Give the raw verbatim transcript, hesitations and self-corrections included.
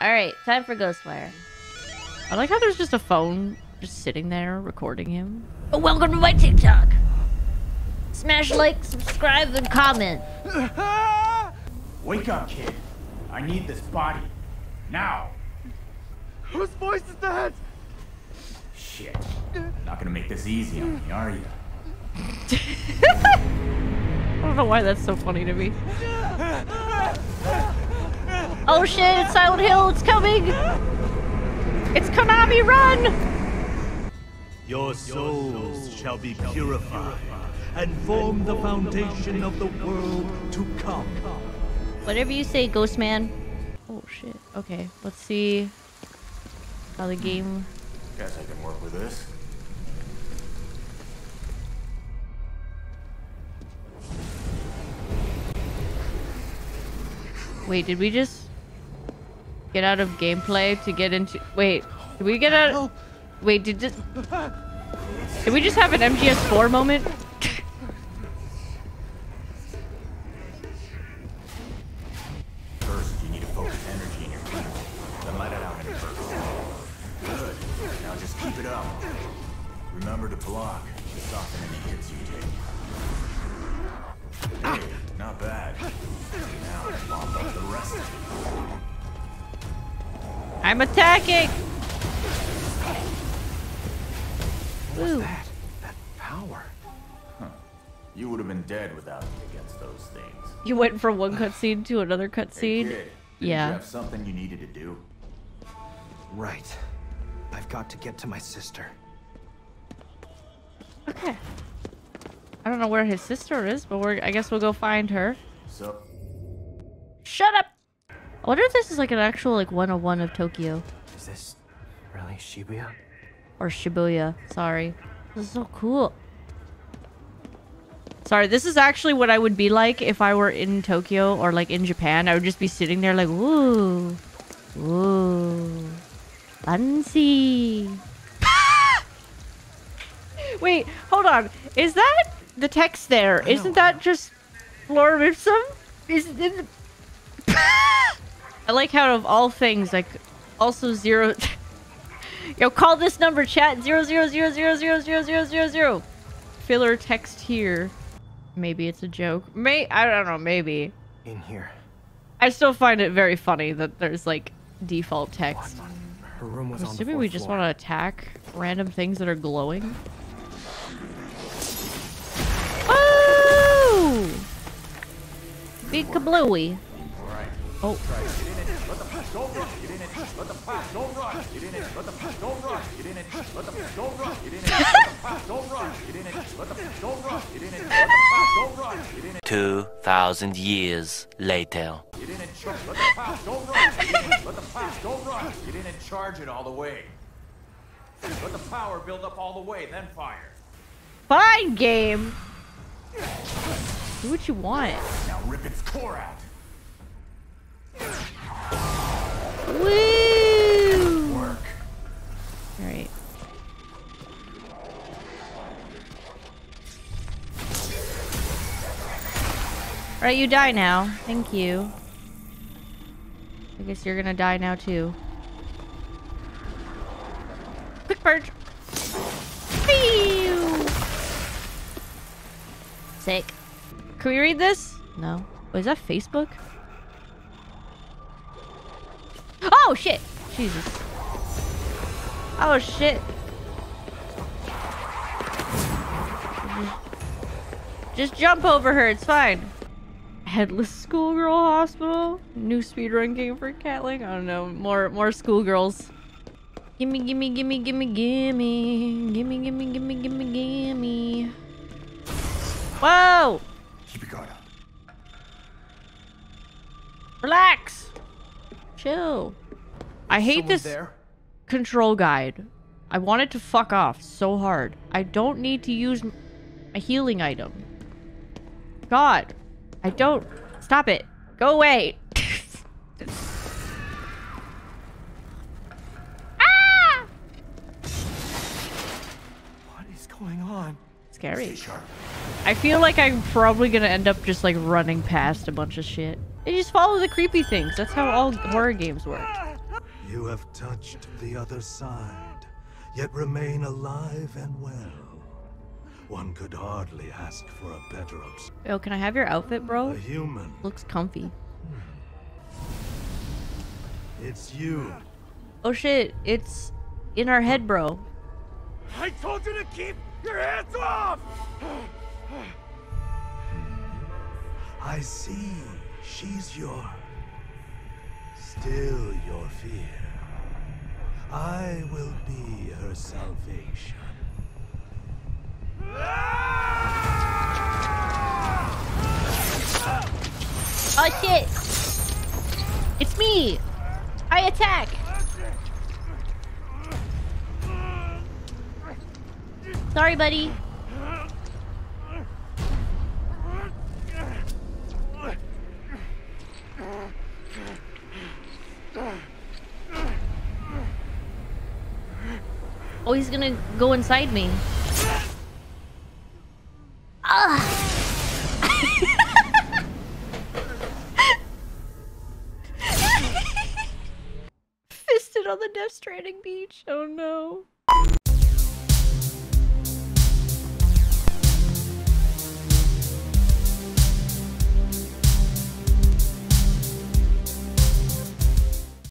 Alright, time for Ghostwire. I like how there's just a phone just sitting there recording him. Oh, welcome to my TikTok. Smash like, subscribe, and comment. Wake up, kid. I need this body. Now. Whose voice is that? Shit. Not gonna make this easy on me, are you? I don't know why that's so funny to me. Oh shit, it's Silent Hill, it's coming! It's Konami, run! Your souls shall be purified and form the foundation of the world to come. Whatever you say, Ghost Man. Oh shit, okay, let's see how the game... Guess I can work with this. Wait, did we just get out of gameplay to get into... Wait, did we get out... Wait, did this... Did we just have an M G S four moment? First, you need to focus energy in your people. Then let it out in first. Good. Now just keep it up. Remember to block. Just soften any hits you take. Hey, not bad. Now, mop up the rest of it. I'm attacking! What was that? That power. Huh. You would have been dead without me against those things. You went from one cutscene to another cutscene? Hey, kid, yeah. Did you have something you needed to do? Right. I've got to get to my sister. Okay. I don't know where his sister is, but we're, I guess we'll go find her. So. Shut up! I wonder if this is like an actual like one oh one of Tokyo. Is this really Shibuya? Or Shibuya, sorry. This is so cool. Sorry, this is actually what I would be like if I were in Tokyo or like in Japan. I would just be sitting there like, ooh. Ooh. Fancy. Wait, hold on. Is that... The text there, I isn't know. That just Lorem Ipsum? Is it? I like how of all things, like also zero. Yo, call this number, chat. Zero zero zero zero zero zero zero zero zero. Filler text here. Maybe it's a joke. May I don't know. Maybe. In here. I still find it very funny that there's like default text. Her room was I'm assuming on the we just want to attack random things that are glowing. Big kablooey. Oh. Two thousand years later. You didn't charge it all the way. Let the power build up all the way, then fire. Fine game. Do what you want. Now rip its core out. Woo! Work. All right. All right, you die now. Thank you. I guess you're gonna die now too. Quick purge. Pew! Sick. Can we read this? No. Wait, is that Facebook? Oh shit! Jesus. Oh shit. Just jump over her, it's fine. Headless schoolgirl hospital? New speedrun game for Catling? I don't know. More more schoolgirls. Gimme, gimme, gimme, gimme, gimme. Gimme, gimme, gimme, gimme, gimme. Whoa! Keep your guard up. Relax. Chill. Is I hate this there? Control guide. I want it to fuck off so hard. I don't need to use a healing item. God. I don't. Stop it. Go away. Ah! What is going on? Scary. I feel like I'm probably gonna end up just like running past a bunch of shit. You just follow the creepy things. That's how all horror games work. You have touched the other side, yet remain alive and well. One could hardly ask for a better obs- Oh, can I have your outfit, bro? A human. Looks comfy. It's you. Oh shit, it's in our head, bro. I told you to keep your hands off! I see. She's your... still your fear. I will be her salvation. Oh shit! It's me! I attack! Sorry, buddy. Oh, he's gonna go inside me. Ah! Fisted on the Death Stranding beach. Oh no.